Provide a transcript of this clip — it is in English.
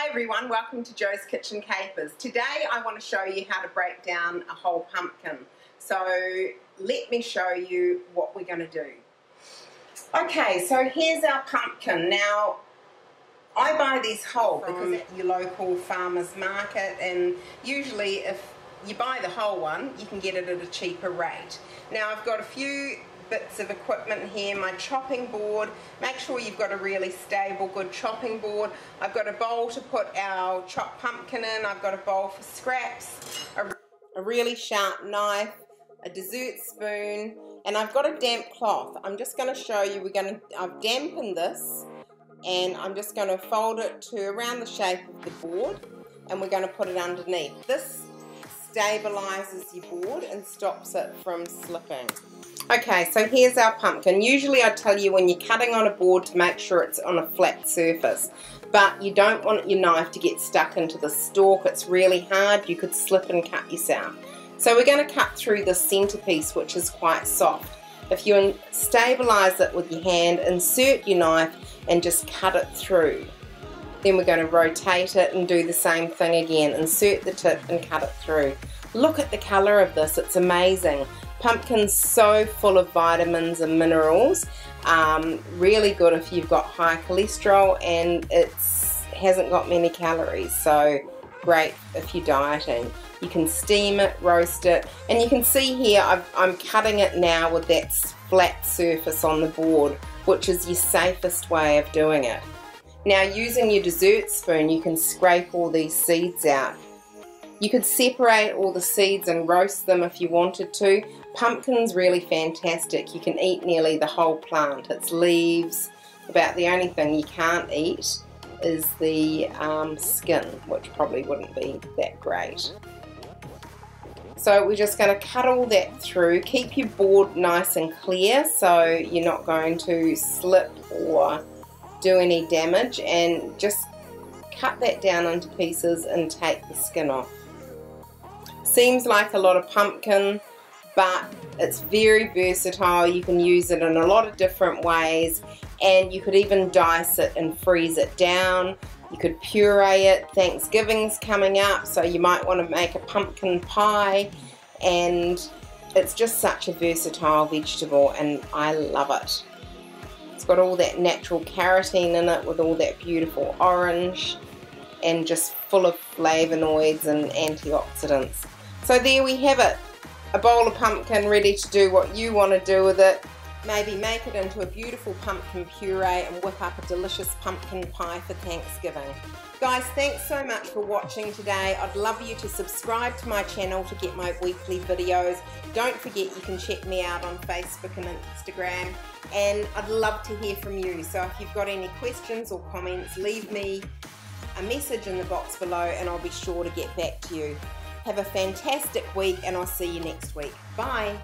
Hi everyone, welcome to Jo's Kitchen Capers. Today I want to show you how to break down a whole pumpkin. So let me show you what we're going to do. Okay, so here's our pumpkin. Now I buy these whole because your local farmer's market, and usually if you buy the whole one you can get it at a cheaper rate. Now I've got a few bits of equipment here, my chopping board. Make sure you've got a really stable, good chopping board. I've got a bowl to put our chopped pumpkin in, I've got a bowl for scraps, a really sharp knife, a dessert spoon, and I've got a damp cloth. I'm just going to show you, I've dampened this and I'm just going to fold it to around the shape of the board and we're going to put it underneath. This stabilizes your board and stops it from slipping. Okay, so here's our pumpkin. Usually I tell you when you're cutting on a board to make sure it's on a flat surface, but you don't want your knife to get stuck into the stalk. It's really hard, you could slip and cut yourself. So we're going to cut through the centerpiece, which is quite soft. If you stabilize it with your hand, insert your knife and just cut it through. Then we're going to rotate it and do the same thing again. Insert the tip and cut it through. Look at the color of this, it's amazing. Pumpkin's so full of vitamins and minerals, really good if you've got high cholesterol, and it hasn't got many calories, so great if you're dieting. You can steam it, roast it, and you can see here I'm cutting it now with that flat surface on the board, which is your safest way of doing it. Now using your dessert spoon you can scrape all these seeds out. You could separate all the seeds and roast them if you wanted to. Pumpkin's really fantastic. You can eat nearly the whole plant. Its leaves, about the only thing you can't eat is the skin, which probably wouldn't be that great. So we're just going to cut all that through. Keep your board nice and clear so you're not going to slip or do any damage, and just cut that down into pieces and take the skin off. Seems like a lot of pumpkin, but it's very versatile. You can use it in a lot of different ways, and you could even dice it and freeze it down. You could puree it. Thanksgiving's coming up, so you might want to make a pumpkin pie, and it's just such a versatile vegetable and I love it. It's got all that natural carotene in it with all that beautiful orange, and just full of flavonoids and antioxidants. So there we have it. A bowl of pumpkin ready to do what you want to do with it. Maybe make it into a beautiful pumpkin puree and whip up a delicious pumpkin pie for Thanksgiving. Guys, thanks so much for watching today. I'd love you to subscribe to my channel to get my weekly videos. Don't forget you can check me out on Facebook and Instagram, and I'd love to hear from you. So if you've got any questions or comments, leave me a message in the box below and I'll be sure to get back to you. Have a fantastic week and I'll see you next week. Bye.